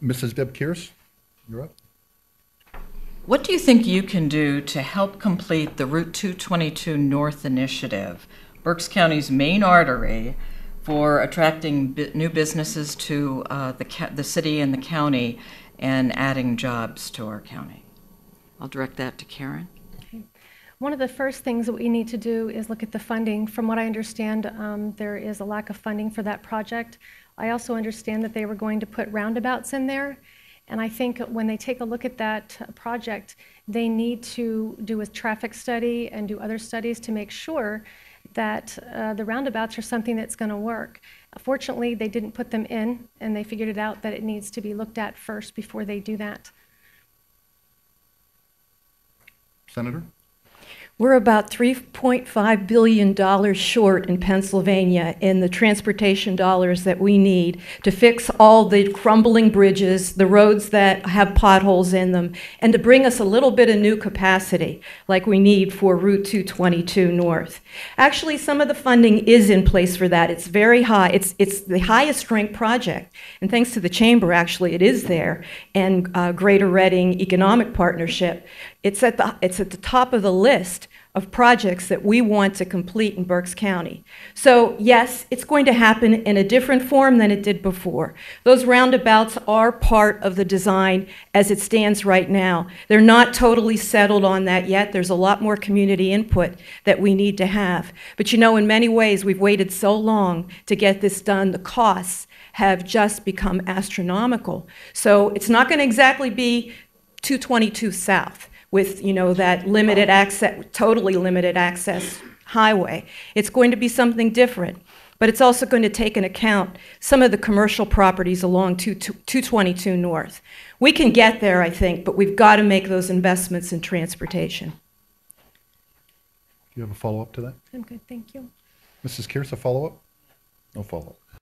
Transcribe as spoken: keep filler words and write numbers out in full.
Missus Deb Kearse, you're up. What do you think you can do to help complete the Route two twenty-two North initiative, Berks County's main artery, for attracting b new businesses to uh, the, ca the city and the county and adding jobs to our county? I'll direct that to Karen. Okay. One of the first things that we need to do is look at the funding. From what I understand, um, there is a lack of funding for that project. I also understand that they were going to put roundabouts in there. And I think when they take a look at that project, they need to do a traffic study and do other studies to make sure that uh, the roundabouts are something that's going to work. Fortunately, they didn't put them in, and they figured it out that it needs to be looked at first before they do that. Senator? We're about three point five billion dollars short in Pennsylvania in the transportation dollars that we need to fix all the crumbling bridges, the roads that have potholes in them, and to bring us a little bit of new capacity like we need for Route two twenty-two North. Actually, some of the funding is in place for that. It's very high. It's, it's the highest ranked project. And thanks to the Chamber, actually, it is there, and uh, Greater Reading Economic Partnership. It's at the, it's at the top of the list of projects that we want to complete in Berks County. So yes, it's going to happen in a different form than it did before. Those roundabouts are part of the design as it stands right now. They're not totally settled on that yet. There's a lot more community input that we need to have. But you know, in many ways, we've waited so long to get this done. The costs have just become astronomical. So it's not going to exactly be two twenty-two South, with, you know, that limited access, totally limited access highway. It's going to be something different, but it's also going to take into account some of the commercial properties along two twenty-two North. We can get there, I think, but we've got to make those investments in transportation. Do you have a follow-up to that? I'm good, thank you. Missus Kearse, a follow-up? No follow-up.